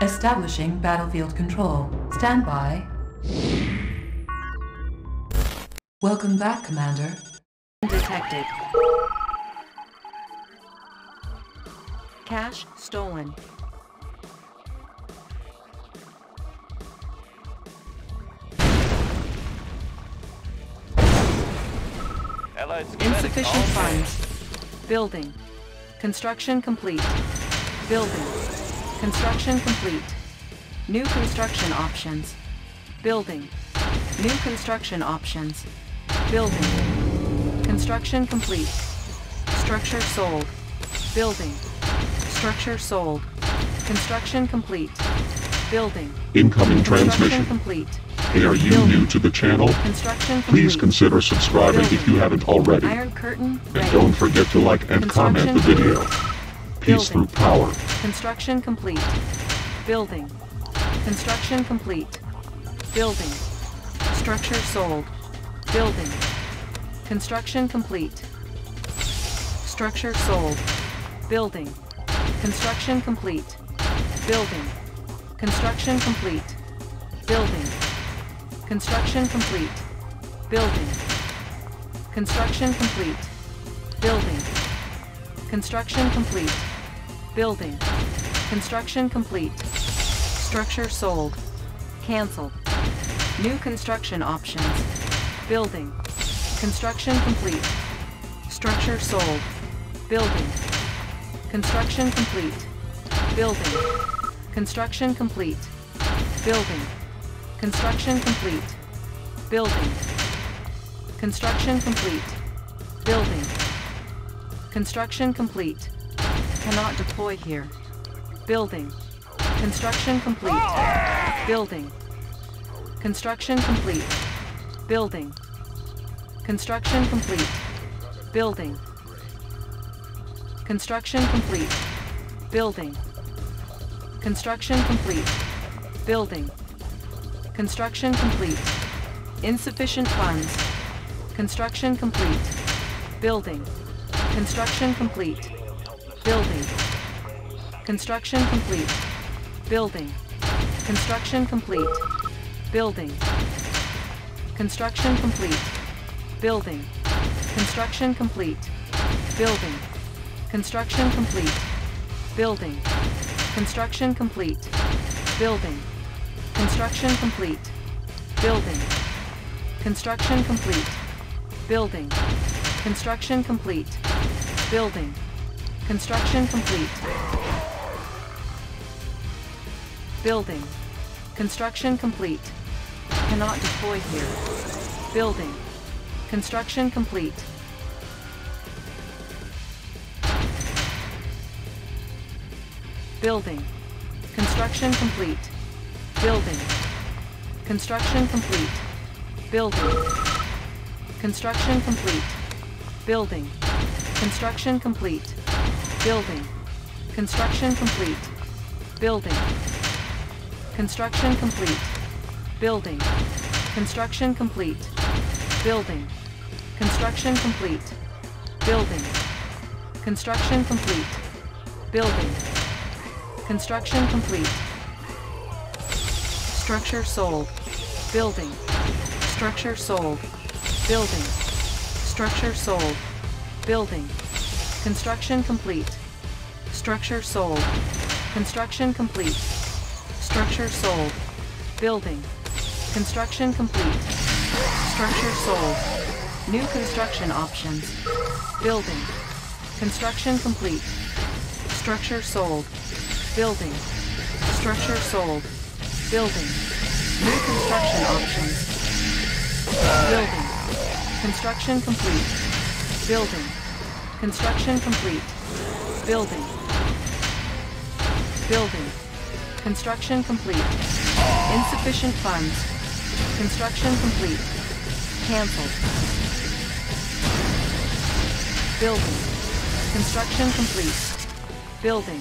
Establishing battlefield control. Stand by. Welcome back, Commander. Detected. Cash stolen. Hello, insufficient funds. Building. Construction complete. Building. Construction complete. New construction options. Building. New construction options. Building. Construction complete. Structure sold. Building. Structure sold. Construction complete. Building. Incoming transmission. Complete. Hey, are you new to the channel? Construction complete. Please consider subscribing if you haven't already. Iron curtain. And don't forget to like and comment the video. Peace through power. Construction complete. Building. Construction complete. Building. Structure sold. Building. Construction complete. Structure sold. Building. Construction complete. Building. Construction complete. Building. Construction complete. Building. Construction complete. Building. Construction complete. Building. Construction complete. Structure sold. Cancelled. New construction options. Building. Construction complete. Structure sold. Building. Construction complete. Building. Construction complete. Building. Construction complete. Building. Construction complete. Building. Construction complete. Cannot deploy here. Building. Construction complete. Building. Construction complete. Building. Construction complete. Building. Construction complete. Building. Construction complete. Building. Construction complete. Insufficient funds. Construction complete. Building. Construction complete. Building. Construction complete. Building. Construction complete. Building. Construction complete. Building. Construction complete. Building. Construction complete. Building. Construction complete. Building. Construction complete. Building. Construction complete. Building. Construction complete. Building. Construction complete. Building. Construction complete. Cannot deploy here. Building. Construction complete. Building. Construction complete. Building. Construction complete. Building. Construction complete. Building. Construction complete. Building. Construction complete. Building. Construction complete. Building. Construction complete. Building. Construction complete. Building. Construction complete. Building. Construction complete. Structure sold. Building. Structure sold. Building. Structure sold. Building. Construction complete. Structure sold. Construction complete. Structure sold. Building. Construction complete. Structure sold. New construction options. Building. Construction complete. Structure sold. Building. Structure sold. Building. New construction options. Building. Construction complete. Building. Construction complete. Building. Building. Construction complete. Insufficient funds. Construction complete. Cancelled. Building. Construction complete. Building.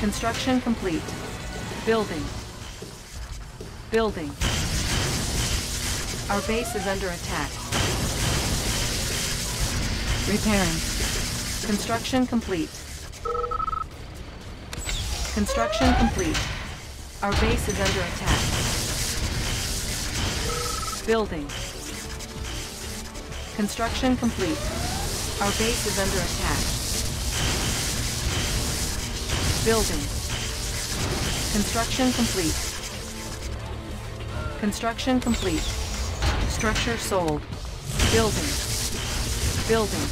Construction complete. Building. Building. Our base is under attack. Repairing. Construction complete. Construction complete. Our base is under attack. Building. Construction complete. Our base is under attack. Building. Construction complete. Construction complete. Structure sold. Building. Building.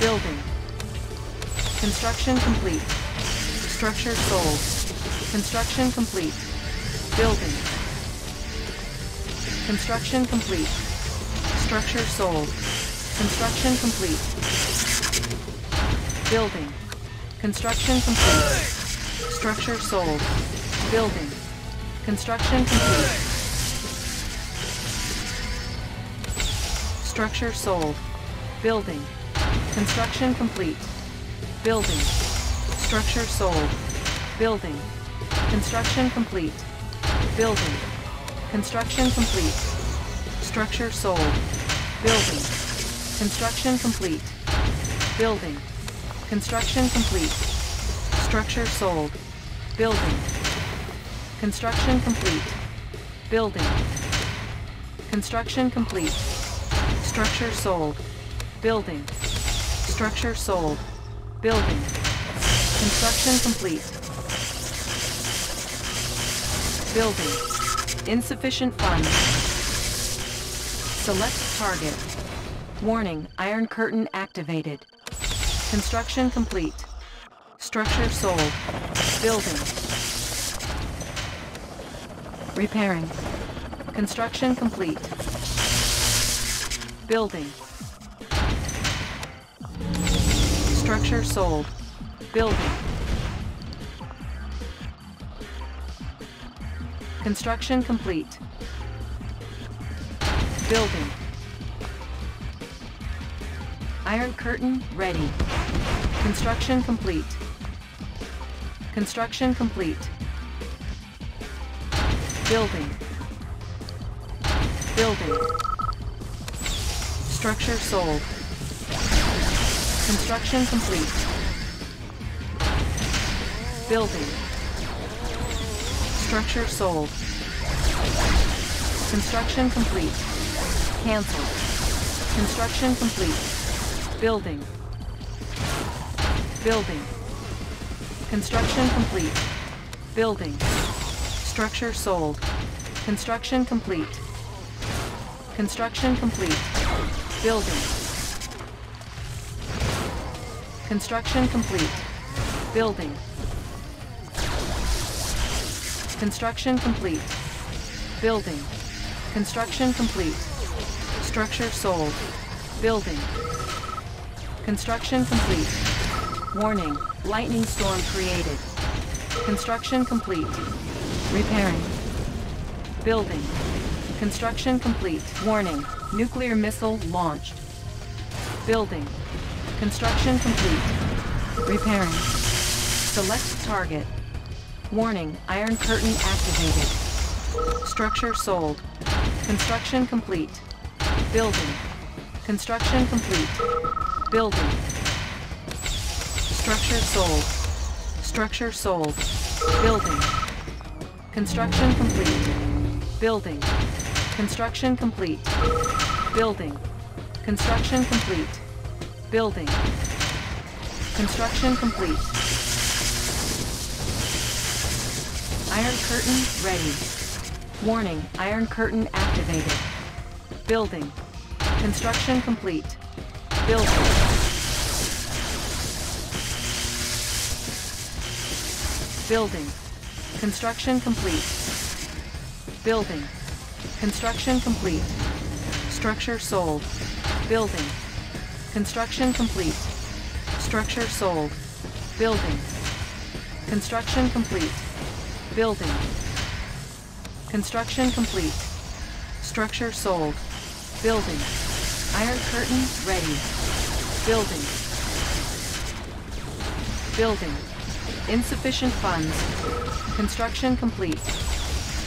Building. Construction complete. Structure sold. Construction complete. Building. Construction complete. Structure sold. Construction complete. Building. Construction complete. Structure sold. Building. Construction complete. Structure sold. Building. Construction complete. Building. Structure sold. Building. Construction complete. Building. Construction complete. Structure sold. Building. Construction complete. Building. Construction complete. Structure sold. Building. Construction complete. Building. Construction complete. Structure sold. Building. Structure sold. Building. Construction complete. Building. Insufficient funds. Select target. Warning, Iron Curtain activated. Construction complete. Structure sold. Building. Repairing. Construction complete. Building. Structure sold. Building. Construction complete. Building. Iron Curtain ready. Construction complete. Construction complete. Building. Building. Structure sold. Construction complete. Building. Structure sold. Construction complete. Cancel. Construction complete. Building. Building. Construction complete. Building. Structure sold. Construction complete. Construction complete. Building. Construction complete. Building. Construction complete. Building. Construction complete. Structure sold. Building. Construction complete. Warning, lightning storm created. Construction complete. Repairing. Building. Construction complete. Warning, nuclear missile launched. Building. Construction complete. Repairing. Select target. Warning, Iron Curtain activated. Structure sold. Construction complete. Building. Construction complete. Building. Structure sold. Structure sold. Building. Construction complete. Building. Construction complete. Building. Construction complete. Building. Construction complete. Iron Curtain ready. Warning, Iron Curtain activated. Building. Construction complete. Building. Building. Construction complete. Building. Construction complete. Structure sold. Building. Construction complete. Structure sold. Building. Construction complete. Building. Construction complete. Structure sold. Building. Iron Curtain ready. Building. Building. Insufficient funds. Construction complete.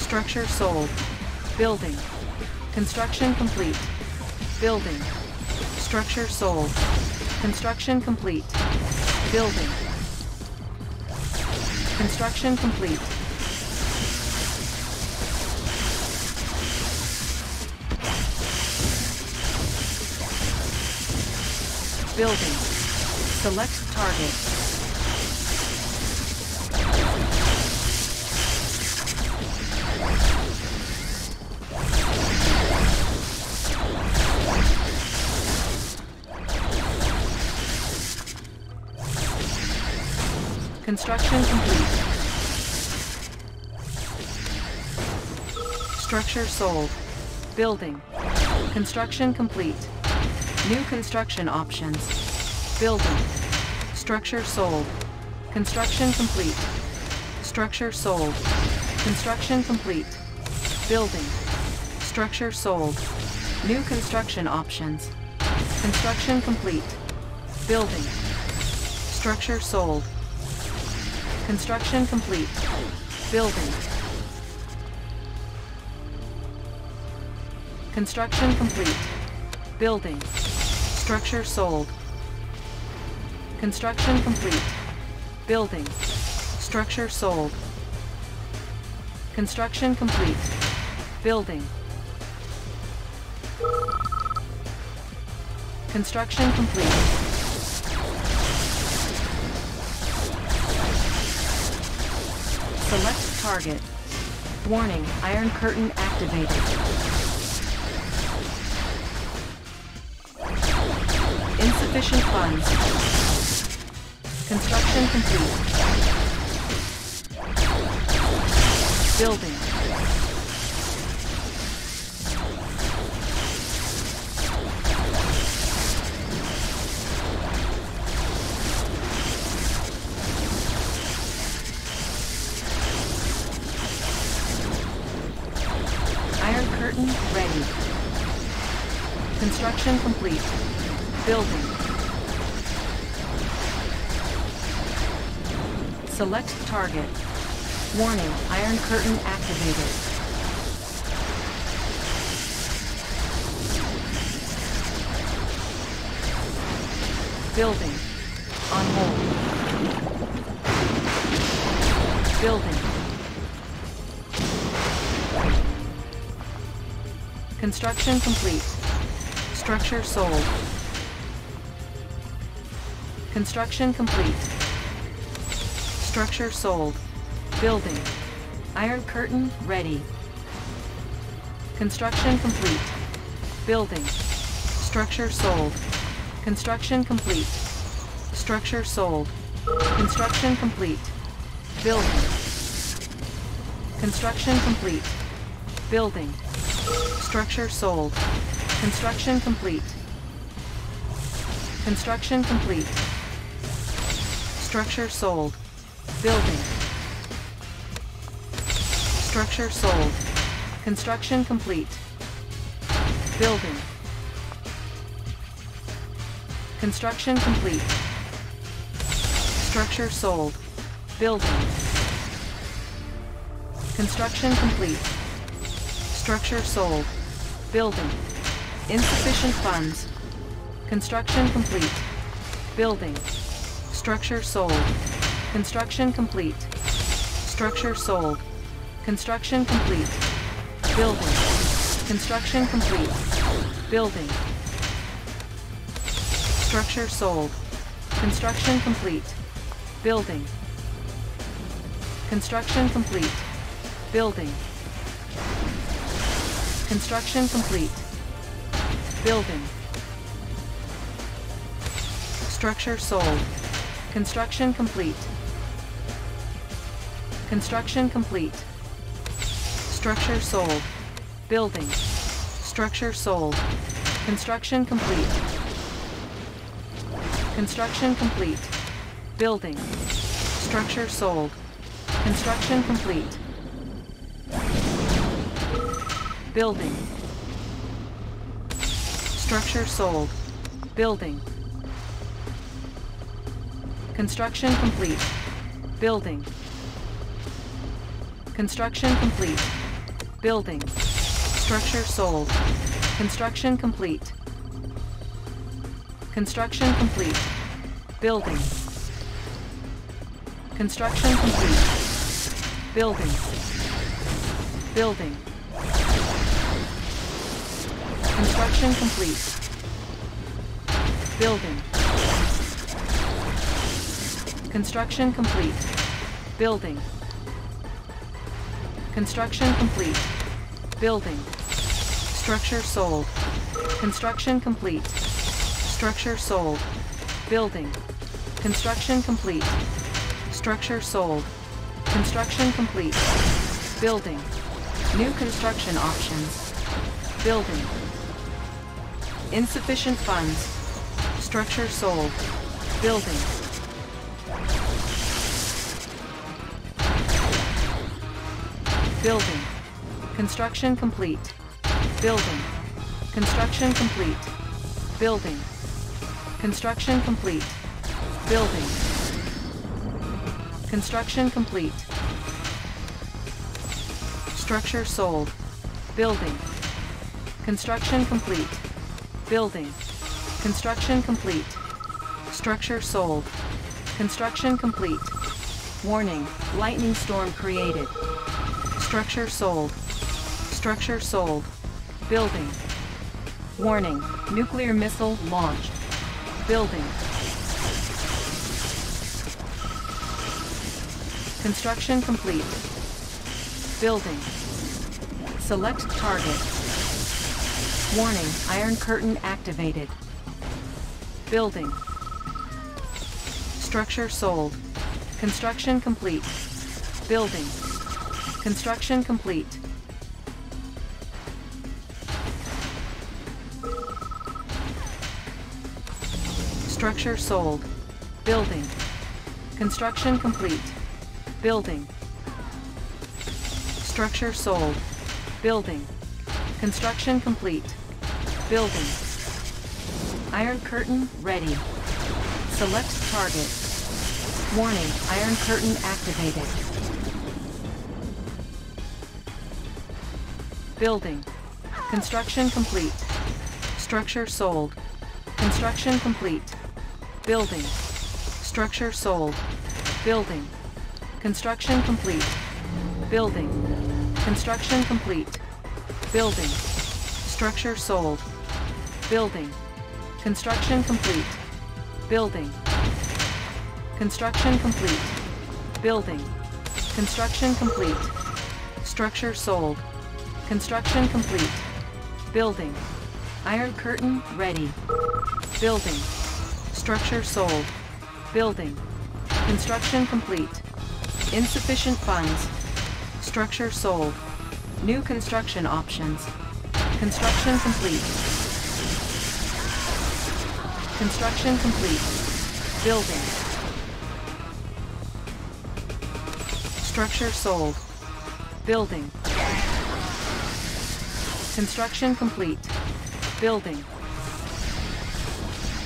Structure sold. Building. Construction complete. Building. Structure sold. Construction complete. Building. Construction complete. Building. Select target. Construction complete. Structure sold. Building. Construction complete. New construction options. Building. Structure sold. Construction complete. Structure sold. Construction complete. Building. Structure sold. New construction options. Construction complete. Building. Structure sold. Construction complete. Building. Construction complete. Building. Structure sold. Construction complete. Building. Structure sold. Construction complete. Building. Construction complete. Select target. Warning, Iron Curtain activated. Insufficient funds. Construction complete. Building. Ready. Construction complete. Building. Select target. Warning, Iron Curtain activated. Building. On hold. Building. Construction complete. Structure sold. Construction complete. Structure sold. Building. Iron Curtain ready. Construction complete. Building. Structure sold. Construction complete. Structure sold. Construction complete. Building. Construction complete. Building. Structure sold. Construction complete. Construction complete. Structure sold. Building. Structure sold. Construction complete. Building. Construction complete. Structure sold. Building. Construction complete. Structure sold. Building. Insufficient funds. Construction complete. Building. Structure sold. Construction complete. Structure sold. Construction complete. Building. Construction complete. Building. Structure sold. Construction complete. Building. Construction complete. Building. Construction complete. Building. Structure sold. Construction complete. Construction complete. Structure sold. Building. Structure sold. Construction complete. Construction complete. Building. Structure sold. Construction complete. Building. Structure sold. Building. Construction complete. Building. Construction complete. Building. Structure sold. Construction complete. Construction complete. Building. Construction complete. Building. Building. Construction complete. Building. Construction complete. Building. Construction complete. Building. Structure sold. Construction complete. Structure sold. Building. Construction complete. Structure sold. Construction complete. Building. New construction options. Building. Insufficient funds. Structure sold. Building. Building. Construction complete. Building. Construction complete. Building. Construction complete. Building. Construction complete. Structure sold. Building. Construction complete. Building. Construction complete. Structure sold. Construction complete. Warning, lightning storm created. Structure sold. Structure sold. Building. Warning, nuclear missile launched. Building. Construction complete. Building. Select target. Warning, Iron Curtain activated. Building. Structure sold. Construction complete. Building. Construction complete. Structure sold. Building. Construction complete. Building. Structure sold. Building. Construction complete. Building. Iron Curtain ready. Select target. Warning, Iron Curtain activated. Building. Construction complete. Structure sold. Construction complete. Building. Structure sold. Building. Construction complete. Building. Construction complete. Building. Structure sold. Building. Construction complete. Building. Construction complete. Building. Construction complete. Structure sold. Construction complete. Building. Iron Curtain ready. Building. Structure sold. Building. Construction complete. Insufficient funds. Structure sold. New construction options. Construction complete. Construction complete. Building. Structure sold. Building. Construction complete. Building.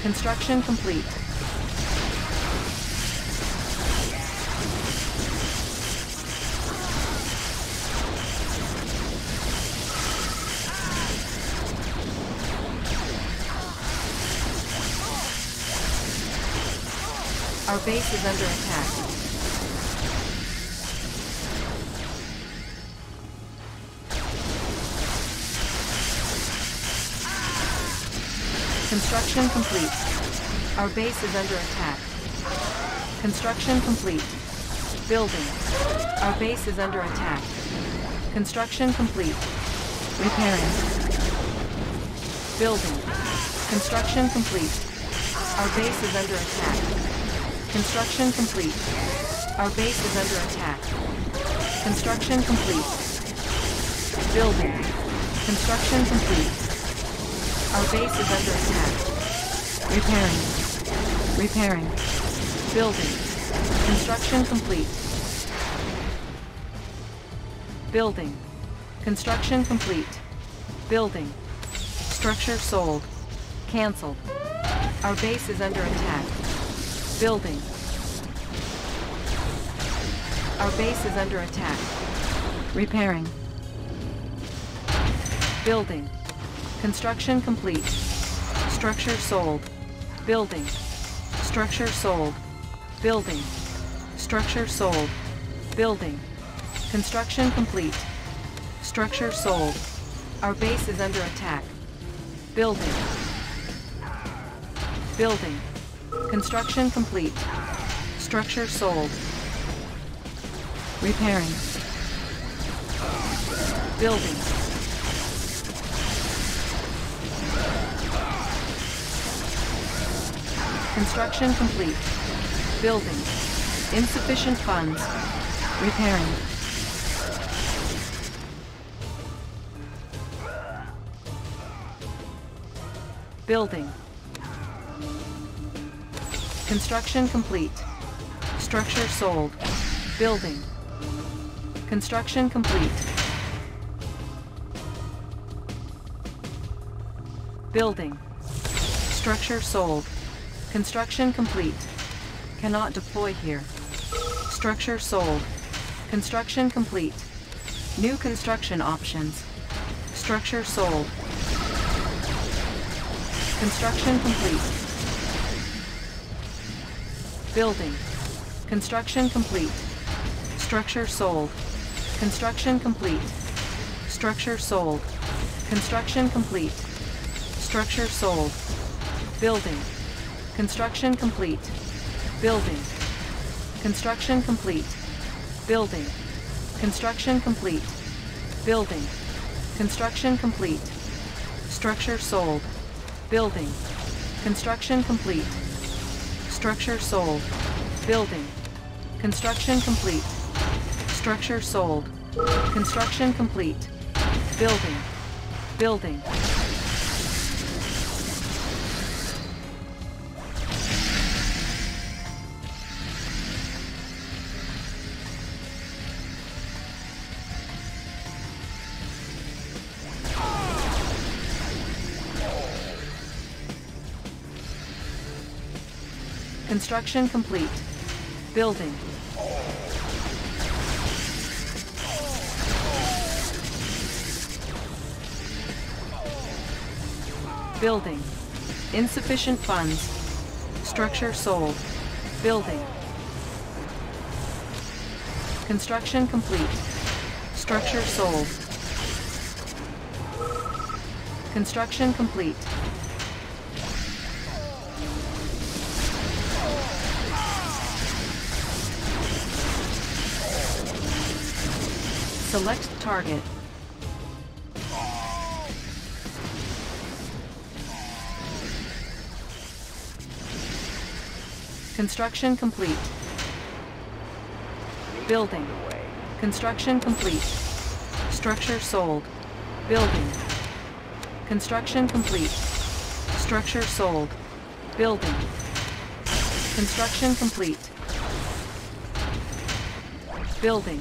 Construction complete. Our base is under attack. Construction complete. Our base is under attack. Construction complete. Building. Our base is under attack. Construction complete. Repairing. Building. Construction complete. Our base is under attack. Construction complete. Our base is under attack. Construction complete. Building. Construction complete. Our base is under attack. Repairing. Repairing. Building. Construction complete. Building. Construction complete. Building. Structure sold. Cancelled. Our base is under attack. Building. Our base is under attack. Repairing. Building. Construction complete. Structure sold. Building. Structure sold. Building. Structure sold. Building. Construction complete. Structure sold. Our base is under attack. Building. Building. Construction complete. Structure sold. Repairing. Building. Construction complete. Building. Insufficient funds. Repairing. Building. Construction complete. Structure sold. Building. Construction complete. Building. Structure sold. Construction complete. Cannot deploy here. Structure sold. Construction complete. New construction options. Structure sold. Construction complete. Building. Construction complete. Structure sold. Construction complete. Structure sold. Construction complete. Structure sold. Building. Construction complete. Building. Construction complete. Building. Construction complete. Building. Construction complete. Structure sold. Building. Construction complete. Structure sold. Building. Construction complete. Structure sold. Construction complete. Building. Building. Construction complete. Building. Building. Insufficient funds. Structure sold. Building. Construction complete. Structure sold. Construction complete. Select target. Construction complete. Building. Construction complete. Structure sold. Building. Construction complete. Structure sold. Building. Construction complete. Building.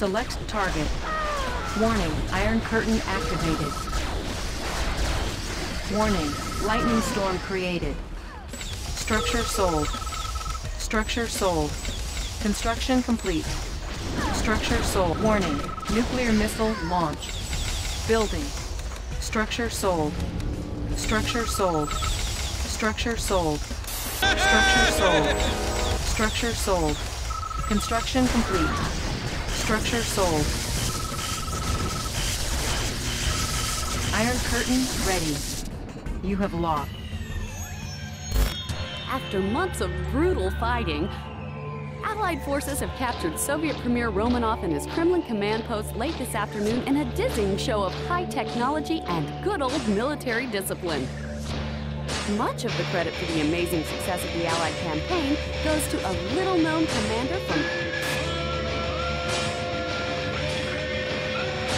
Select target. Warning, Iron Curtain activated. Warning, lightning storm created. Structure sold. Structure sold. Construction complete. Structure sold. Warning, nuclear missile launch. Building. Structure sold. Structure sold. Structure sold. Structure sold. Structure sold. Construction complete. Structure sold. Iron Curtain ready. You have lost. After months of brutal fighting, Allied forces have captured Soviet Premier Romanov and his Kremlin command post late this afternoon in a dizzying show of high technology and good old military discipline. Much of the credit for the amazing success of the Allied campaign goes to a little-known commander from